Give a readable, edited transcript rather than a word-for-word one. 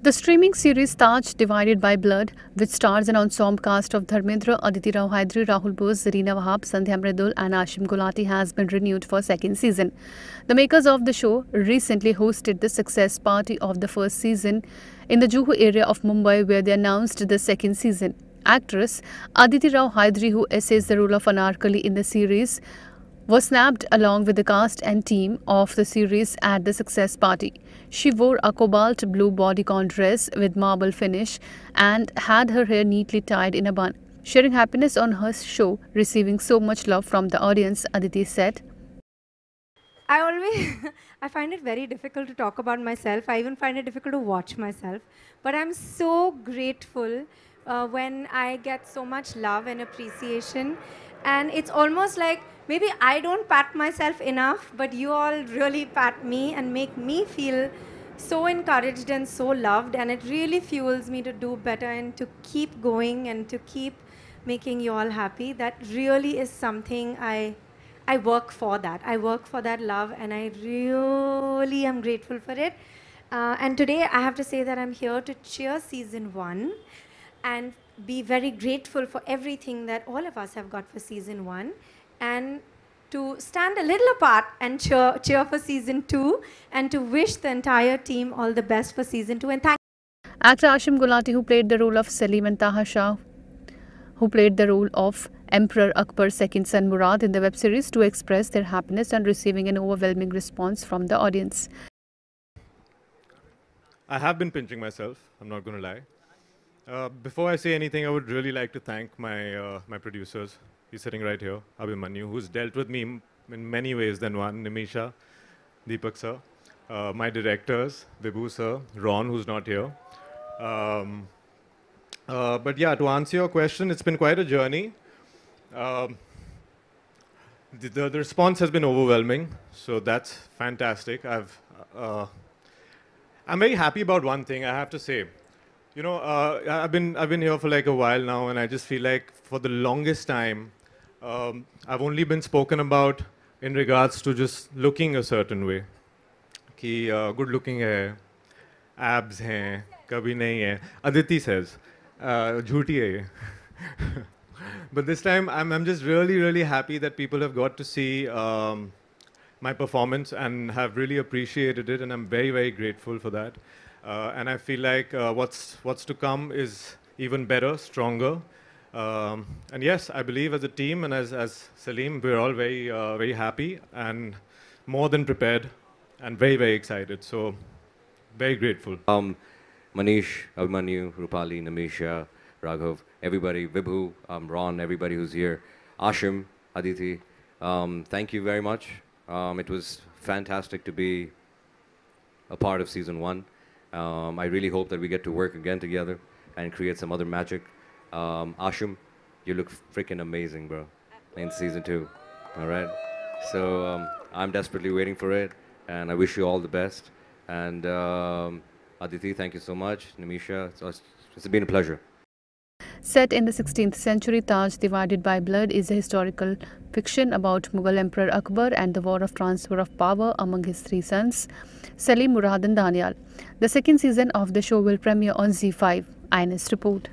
The streaming series Taj: Divided by Blood, which stars an ensemble cast of Dharmendra, Aditi Rao Hydari, Rahul Bose, Zarina Wahab, Sandhya Mridul and Ashim Gulati has been renewed for second season. The makers of the show recently hosted the success party of the first season in the Juhu area of Mumbai, where they announced the second season. Actress Aditi Rao Hydari, who essays the role of Anarkali in the series, was snapped along with the cast and team of the series at the success party. She wore a cobalt blue bodycon dress with marble finish and had her hair neatly tied in a bun. Sharing happiness on her show, receiving so much love from the audience, Aditi said, I find it very difficult to talk about myself. I even find it difficult to watch myself. But I'm so grateful when I get so much love and appreciation. And it's almost like maybe I don't pat myself enough, but you all really pat me and make me feel so encouraged and so loved, and it really fuels me to do better and to keep going and to keep making you all happy. That really is something I work for that. I work for that love, and I really am grateful for it. And today I have to say that I'm here to cheer season 1 and be very grateful for everything that all of us have got for season 1, and to stand a little apart and cheer for season 2, and to wish the entire team all the best for season 2. And thank actor Ashim Gulati, who played the role of Salim, and Taha Shah, who played the role of Emperor Akbar's second son Murad in the web series, to express their happiness and receiving an overwhelming response from the audience. I have been pinching myself, I'm not going to lie. Before I say anything, I would really like to thank my producers. He's sitting right here, Abhimanyu, who's dealt with me in many ways than one. Nimesha, Deepak sir, my directors, Vibhu sir, Ron, who's not here. But yeah, to answer your question, it's been quite a journey. The response has been overwhelming, so that's fantastic. I'm very happy about one thing, I have to say. You know, I've been here for like a while now, and I just feel like for the longest time, I've only been spoken about in regards to just looking a certain way. Ki good looking hai, abs hai, kabhi nahi hai. Aditi says, jhooti hai. But this time, I'm just really, really happy that people have got to see my performance and have really appreciated it, and I'm very, very grateful for that. And I feel like what's to come is even better, stronger. And yes, I believe as a team and as Salim, we're all very, very happy and more than prepared and very, very excited. So, very grateful. Manish, Abhimanyu, Rupali, Namisha, Raghav, everybody, Vibhu, Ron, everybody who's here, Ashim, Aditi, thank you very much. It was fantastic to be a part of season 1. I really hope that we get to work again together and create some other magic. Ashim, you look freaking amazing, bro, in season 2. All right. So I'm desperately waiting for it, and I wish you all the best. And Aditi, thank you so much. Nimisha, it's been a pleasure. Set in the 16th century, Taj Divided by Blood is a historical fiction about Mughal Emperor Akbar and the war of transfer of power among his 3 sons, Salim, Murad and Daniyal. The second season of the show will premiere on Z5. INS Report.